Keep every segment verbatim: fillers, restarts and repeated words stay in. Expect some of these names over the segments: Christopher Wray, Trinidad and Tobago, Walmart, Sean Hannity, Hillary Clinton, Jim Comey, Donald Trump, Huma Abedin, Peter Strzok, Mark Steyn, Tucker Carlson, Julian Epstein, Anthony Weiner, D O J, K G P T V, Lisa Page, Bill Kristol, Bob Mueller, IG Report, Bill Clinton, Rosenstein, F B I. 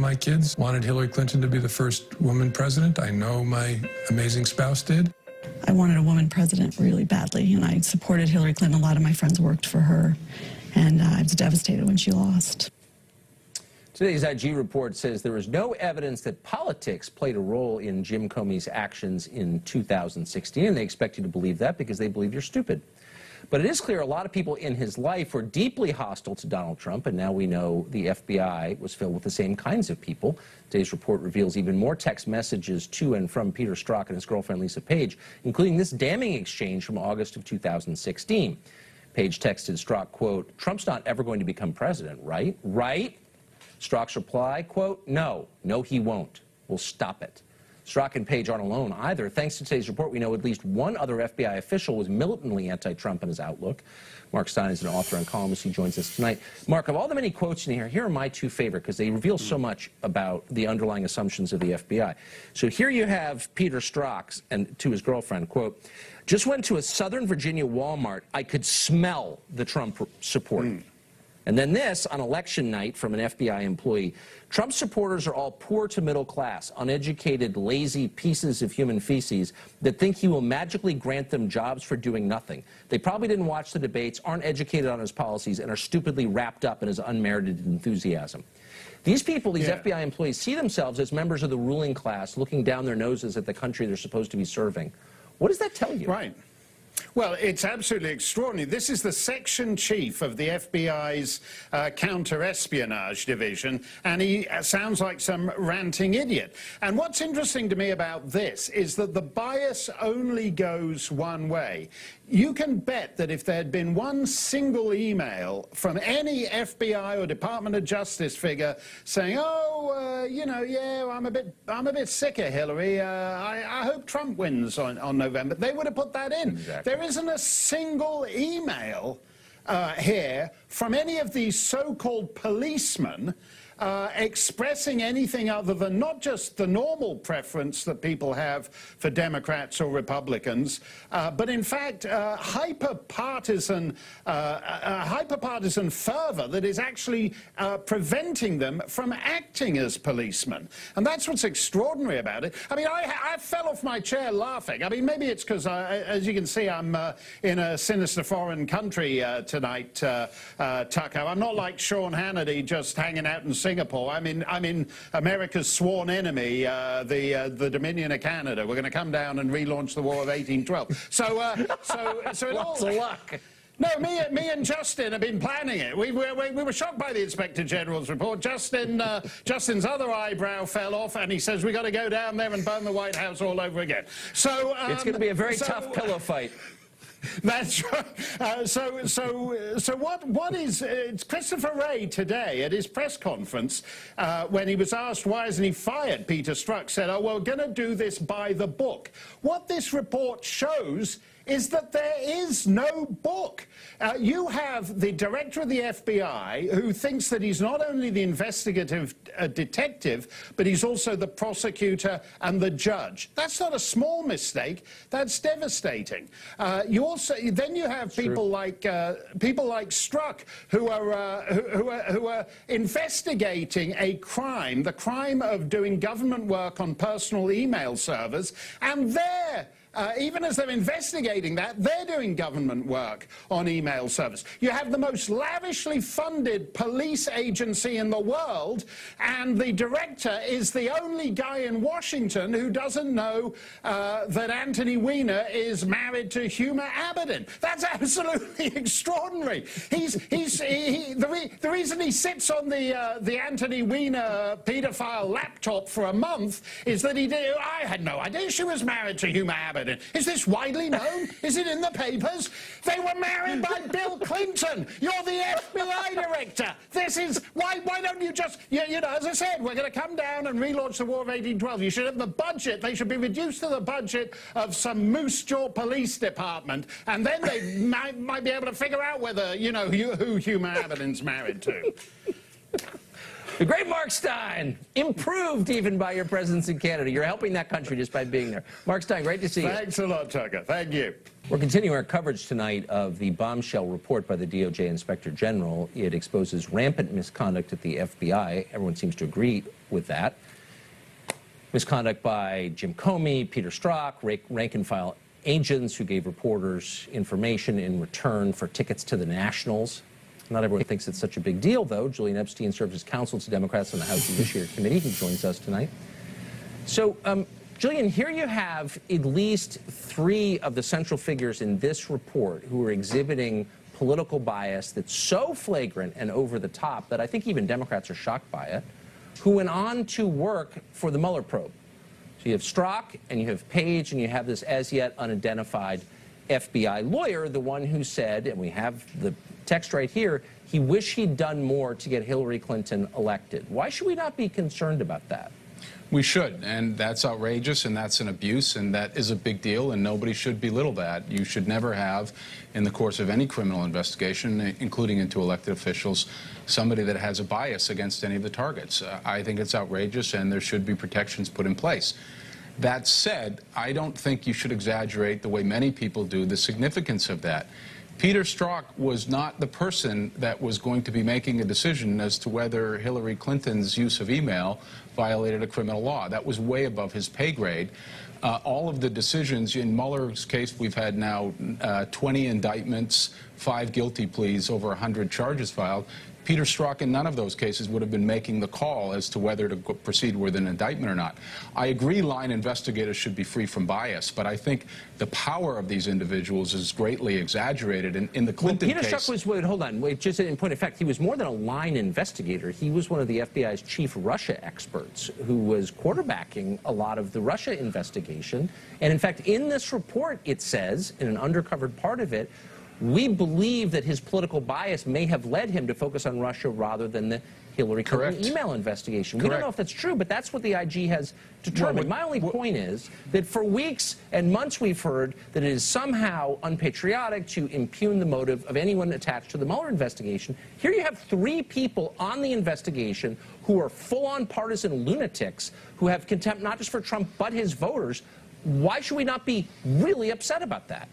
My kids wanted Hillary Clinton to be the first woman president. I know my amazing spouse did. I wanted a woman president really badly, and I supported Hillary Clinton. A lot of my friends worked for her, and uh, I was devastated when she lost. Today's I G report says there is no evidence that politics played a role in Jim Comey's actions in two thousand sixteen, and they expect you to believe that because they believe you're stupid. But it is clear a lot of people in his life were deeply hostile to Donald Trump, and now we know the F B I was filled with the same kinds of people. Today's report reveals even more text messages to and from Peter Strzok and his girlfriend Lisa Page, including this damning exchange from August of two thousand sixteen. Page texted Strzok, quote, "Trump's not ever going to become president, right? Right?" Strzok's reply, quote, "No, no he won't. We'll stop it." Strzok and Page aren't alone either. Thanks to today's report, we know at least one other F B I official was militantly anti-Trump in his outlook. Mark Steyn is an author and columnist who joins us tonight. Mark, of all the many quotes in here, here are my two favorite because they reveal so much about the underlying assumptions of the F B I. So here you have Peter Strzok and to his girlfriend, quote, "Just went to a Southern Virginia Walmart. I could smell the Trump support." Mm. And then this, on election night, from an F B I employee, "Trump supporters are all poor to middle class, uneducated, lazy pieces of human feces that think he will magically grant them jobs for doing nothing. They probably didn't watch the debates, aren't educated on his policies, and are stupidly wrapped up in his unmerited enthusiasm." These people, these yeah. F B I employees, see themselves as members of the ruling class looking down their noses at the country they're supposed to be serving. What does that tell you? Right. Well, it's absolutely extraordinary. This is the section chief of the F B I's uh, counter-espionage division, and he uh, sounds like some ranting idiot. And what's interesting to me about this is that the bias only goes one way. You can bet that if there had been one single email from any F B I or Department of Justice figure saying, "Oh, uh, you know, yeah, I'm a bit, I'm a bit sick of Hillary. Uh, I, I hope Trump wins on, on November," they would have put that in. Exactly. There isn't a single email uh, here from any of these so-called policemen Uh, expressing anything other than not just the normal preference that people have for Democrats or Republicans, uh, but in fact uh, hyper-partisan, uh, a hyper-partisan fervor that is actually uh, preventing them from acting as policemen. And that's what's extraordinary about it. I mean, I, I fell off my chair laughing. I mean, maybe it's because, as you can see, I'm uh, in a sinister foreign country uh, tonight, uh, uh, Tucker. I'm not like Sean Hannity just hanging out and Singapore. I'm in, I'm in America's sworn enemy, uh, the, uh, the Dominion of Canada. We're going to come down and relaunch the War of eighteen twelve. So, uh, so, so it Lots all... of luck. No, me, me and Justin have been planning it. We, we, we were shocked by the Inspector General's report. Justin, uh, Justin's other eyebrow fell off, and he says, "We've got to go down there and burn the White House all over again." So um, it's going to be a very so, tough pillow fight. That's right. Uh, so, so, so what, what is... Uh, Christopher Wray today at his press conference, uh, when he was asked why isn't he fired, Peter Strzok said, "Oh, we're going to do this by the book." What this report shows is that there is no book. Uh, you have the director of the F B I who thinks that he's not only the investigative uh, detective, but he's also the prosecutor and the judge. That's not a small mistake. That's devastating. Uh, you also then you have people True. like uh, people like Strzok who are, uh, who, who are who are investigating a crime, the crime of doing government work on personal email servers, and they're Uh, even as they're investigating that, they're doing government work on email service. You have the most lavishly funded police agency in the world, and the director is the only guy in Washington who doesn't know uh, that Anthony Weiner is married to Huma Abedin. That's absolutely extraordinary. He's, he's, he, he, the, re the reason he sits on the, uh, the Anthony Weiner pedophile laptop for a month is that he did, I had no idea she was married to Huma Abedin. Is this widely known? Is it in the papers? They were married by Bill Clinton. You're the F B I director. This is... Why, why don't you just... You, you know, as I said, we're going to come down and relaunch the War of eighteen twelve. You should have the budget. They should be reduced to the budget of some moose jaw police department, and then they might, might be able to figure out whether, you know, who, who Huma Abedin's married to. The great Mark Steyn, improved even by your presence in Canada. You're helping that country just by being there. Mark Steyn, great to see you. Thanks a lot, Tucker. Thank you. We're continuing our coverage tonight of the bombshell report by the D O J Inspector General. It exposes rampant misconduct at the F B I. Everyone seems to agree with that. Misconduct by Jim Comey, Peter Strzok, rank-and-file agents who gave reporters information in return for tickets to the Nationals. Not everyone thinks it's such a big deal, though. Julian Epstein serves as counsel to Democrats on the House Judiciary Committee. He joins us tonight. So, um, Julian, here you have at least three of the central figures in this report who are exhibiting political bias that's so flagrant and over the top that I think even Democrats are shocked by it, who went on to work for the Mueller probe. So you have Strzok, and you have Page, and you have this as yet unidentified F B I lawyer, the one who said, and we have the text right here, he wished he'd done more to get Hillary Clinton elected. Why should we not be concerned about that? We should, and that's outrageous, and that's an abuse, and that is a big deal, and nobody should belittle that. You should never have, in the course of any criminal investigation, including into elected officials, somebody that has a bias against any of the targets. Uh, I think it's outrageous, and there should be protections put in place. That said, I don't think you should exaggerate the way many people do the significance of that. Peter Strzok was not the person that was going to be making a decision as to whether Hillary Clinton's use of email violated a criminal law. That was way above his pay grade. Uh, all of the decisions, in Mueller's case, we've had now uh, twenty indictments, five guilty pleas, over one hundred charges filed. Peter Strzok in none of those cases would have been making the call as to whether to proceed with an indictment or not. I agree line investigators should be free from bias, but I think the power of these individuals is greatly exaggerated. And in the Clinton case... Peter Strzok was, wait, hold on, wait, just in point of fact, he was more than a line investigator. He was one of the F B I's chief Russia experts who was quarterbacking a lot of the Russia investigation. And in fact, in this report, it says, in an undercovered part of it, we believe that his political bias may have led him to focus on Russia rather than the Hillary Clinton email investigation. Correct. We don't know if that's true, but that's what the I G has determined. Well, my only well, point is that for weeks and months we've heard that it is somehow unpatriotic to impugn the motive of anyone attached to the Mueller investigation. Here you have three people on the investigation who are full-on partisan lunatics who have contempt not just for Trump but his voters. Why should we not be really upset about that?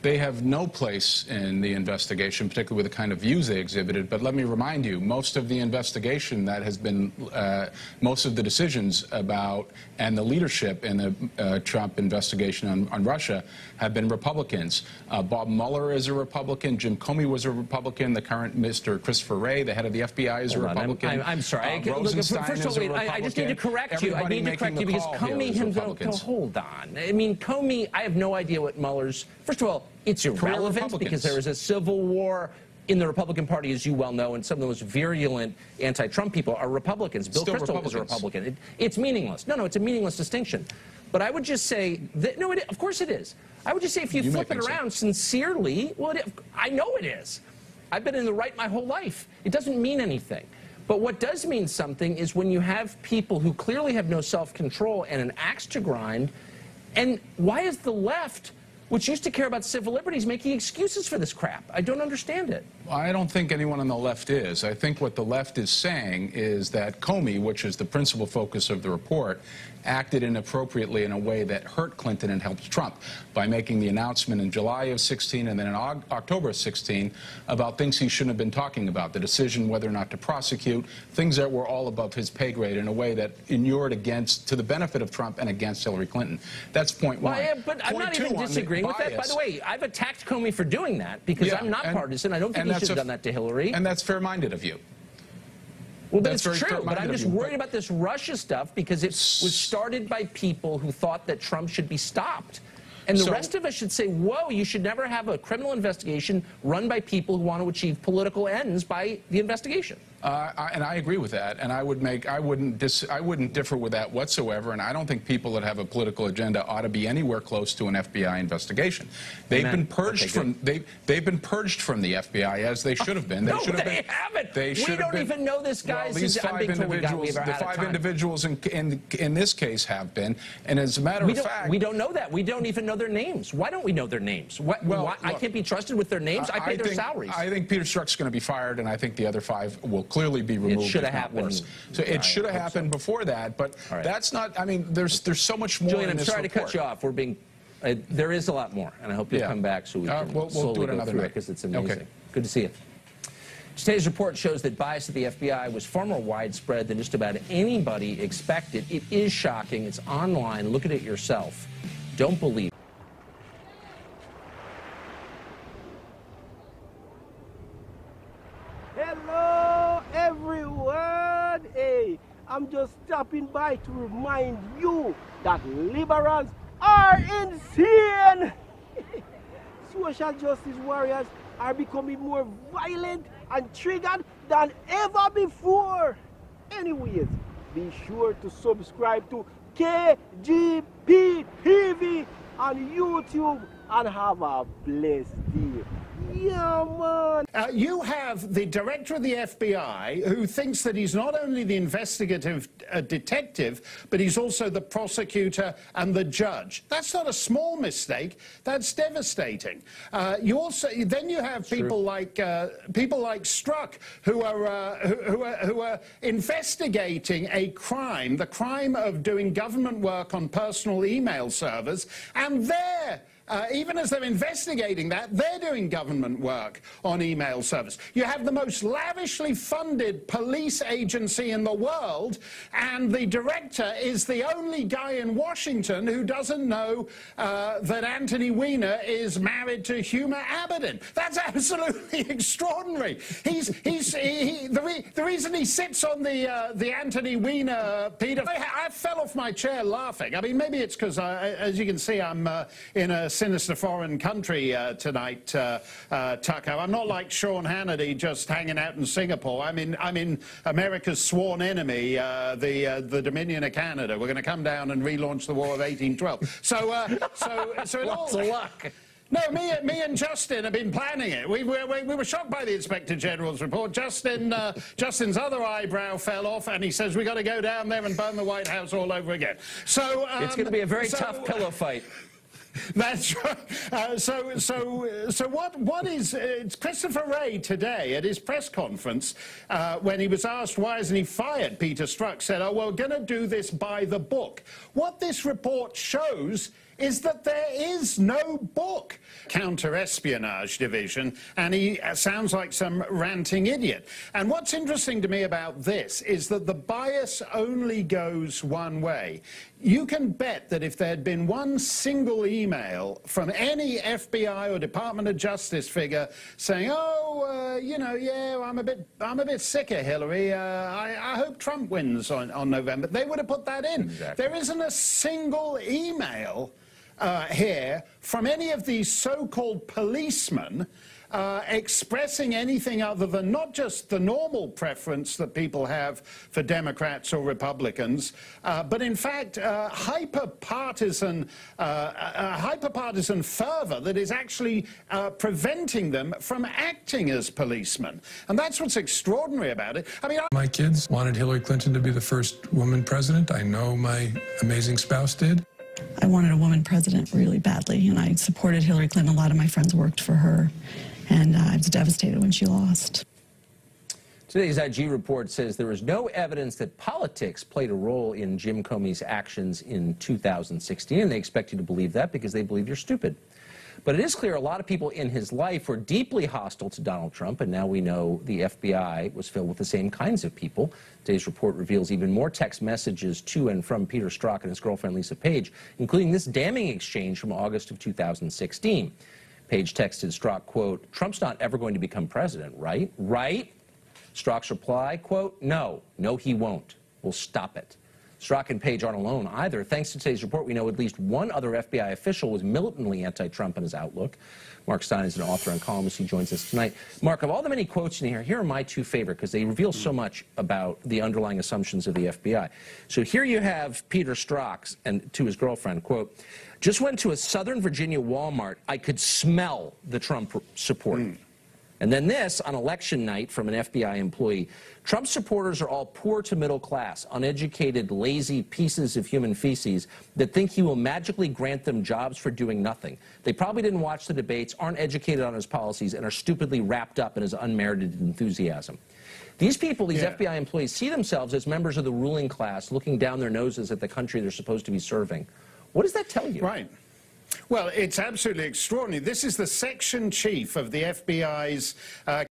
They have no place in the investigation, particularly with the kind of views they exhibited. But let me remind you, most of the investigation that has been, uh, most of the decisions about and the leadership in the uh, Trump investigation on, on Russia have been Republicans. Uh, Bob Mueller is a Republican. Jim Comey was a Republican. The current Mister Christopher Wray, the head of the F B I, is Hold a Republican. On, I'm, I'm, I'm sorry. Uh, Rosenstein look, is a Republican. I, I just need to correct Everybody you. I need to correct you because Comey himself, no, hold on. I mean, Comey, I have no idea what Mueller's, first of all, it's irrelevant because there is a civil war in the Republican Party, as you well know, and some of the most virulent anti-Trump people are Republicans. Bill Kristol is a Republican. It, it's meaningless. No, no, it's a meaningless distinction. But I would just say that, no, it, of course it is. I would just say if you, you flip it around so. sincerely, well, it, I know it is. I've been in the right my whole life. It doesn't mean anything. But what does mean something is when you have people who clearly have no self-control and an axe to grind, and why is the left, which used to care about civil liberties, making excuses for this crap? I don't understand it. I don't think anyone on the left is. I think what the left is saying is that Comey, which is the principal focus of the report, acted inappropriately in a way that hurt Clinton and helped Trump by making the announcement in July of sixteen and then in October of sixteen about things he shouldn't have been talking about, the decision whether or not to prosecute, things that were all above his pay grade in a way that inured against, to the benefit of Trump and against Hillary Clinton. That's point one. Well, yeah, but point I'm not even disagreeing with that. By the way, I've attacked Comey for doing that because yeah, I'm not and, partisan. I don't think he should have done that to Hillary. And that's fair-minded of you. Well, but That's it's true, but I'm just worried about this Russia stuff because it was started by people who thought that Trump should be stopped. And the so, rest of us should say, whoa, you should never have a criminal investigation run by people who want to achieve political ends by the investigation. Uh, I, and I agree with that, and I would make, I wouldn't, dis, I wouldn't differ with that whatsoever, and I don't think people that have a political agenda ought to be anywhere close to an F B I investigation. They've Amen. been purged okay, from, they, they've been purged from the F B I, as they should have been. They no, should have they been, haven't. They we don't been, even know this guy. Well, these five individuals, the five individuals in, in, in this case have been, and as a matter we of fact... We don't know that. We don't even know their names. Why don't we know their names? What, well, why, look, I can't be trusted with their names. Uh, I pay I their think, salaries. I think Peter Strzok's going to be fired, and I think the other five will clearly be removed. It should have happened. Worse. So it should have happened so. before that, but right. that's not, I mean, there's there's so much more Julian, in I'm this sorry report. to cut you off. We're being I, there is a lot more, and I hope you'll yeah. come back so we uh, can we'll, slowly we'll do it another go through night. It because it's amazing. Okay. Good to see you. Today's report shows that bias at the F B I was far more widespread than just about anybody expected. It is shocking. It's online. Look at it yourself. Don't believe it. Hello, everyone. Hey, I'm just stopping by to remind you that liberals are insane. Social justice warriors are becoming more violent and triggered than ever before. Anyways, be sure to subscribe to K G P T V on YouTube and have a blessed day. Yeah, man. Uh, you have the director of the F B I who thinks that he's not only the investigative uh, detective, but he's also the prosecutor and the judge. That's not a small mistake. That's devastating. Uh, you also then you have people True. like uh, people like Strzok who are, uh, who, who are who are investigating a crime, the crime of doing government work on personal email servers, and they're Uh, even as they're investigating that, they're doing government work on email service. You have the most lavishly funded police agency in the world, and the director is the only guy in Washington who doesn't know uh, that Anthony Weiner is married to Huma Abedin. That's absolutely extraordinary. He's, he's, he, he, the, re the reason he sits on the, uh, the Anthony Weiner, uh, Peter, I, I fell off my chair laughing. I mean, maybe it's because, as you can see, I'm uh, in a sinister foreign country uh, tonight, uh, uh, Tucker. I'm not like Sean Hannity just hanging out in Singapore. I'm in, I'm in America's sworn enemy, uh, the uh, the Dominion of Canada. We're going to come down and relaunch the War of eighteen twelve. So, uh, so, so it all... Lots of luck. No, me, me and Justin have been planning it. We, we, we were shocked by the Inspector General's report. Justin, uh, Justin's other eyebrow fell off, and he says, we've got to go down there and burn the White House all over again. So um, it's going to be a very so, tough pillow fight. That's right. Uh, so, so, so what? What is? Uh, it's Christopher Wray today at his press conference uh, when he was asked why isn't he fired. Peter Strzok said, "Oh, well, we're going to do this by the book." What this report shows is that there is no book. Counter-espionage division, and he uh, sounds like some ranting idiot. And what's interesting to me about this is that the bias only goes one way. You can bet that if there had been one single email from any F B I or Department of Justice figure saying, oh, uh, you know, yeah, I'm a bit, I'm a bit sick of Hillary, uh, I, I hope Trump wins on, on November, they would have put that in. Exactly. There isn't a single email Uh, here from any of these so-called policemen uh, expressing anything other than not just the normal preference that people have for Democrats or Republicans, uh, but in fact uh, hyper-partisan, uh, a hyper-partisan fervor that is actually uh, preventing them from acting as policemen. And that's what's extraordinary about it. I mean, I my kids wanted Hillary Clinton to be the first woman president. I know my amazing spouse did. I wanted a woman president really badly, and I supported Hillary Clinton. A lot of my friends worked for her, and uh, I was devastated when she lost. Today's I G report says there is no evidence that politics played a role in Jim Comey's actions in two thousand sixteen, and they expect you to believe that because they believe you're stupid. But it is clear a lot of people in his life were deeply hostile to Donald Trump, and now we know the F B I was filled with the same kinds of people. Today's report reveals even more text messages to and from Peter Strzok and his girlfriend Lisa Page, including this damning exchange from August of two thousand sixteen. Page texted Strzok, quote, Trump's not ever going to become president, right? Right? Strzok's reply, quote, no, no he won't. We'll stop it. Strzok and Page aren't alone either. Thanks to today's report, we know at least one other F B I official was militantly anti-Trump in his outlook. Mark Steyn is an author and columnist. He joins us tonight. Mark, of all the many quotes in here, here are my two favorite because they reveal so much about the underlying assumptions of the F B I. So here you have Peter Strzok and to his girlfriend, quote, just went to a Southern Virginia Walmart. I could smell the Trump support. Mm. And then this, on election night, from an F B I employee, Trump supporters are all poor to middle class, uneducated, lazy pieces of human feces that think he will magically grant them jobs for doing nothing. They probably didn't watch the debates, aren't educated on his policies, and are stupidly wrapped up in his unmerited enthusiasm. These people, these yeah. F B I employees, see themselves as members of the ruling class looking down their noses at the country they're supposed to be serving. What does that tell you? Right. Well, it's absolutely extraordinary. This is the section chief of the F B I's... Uh,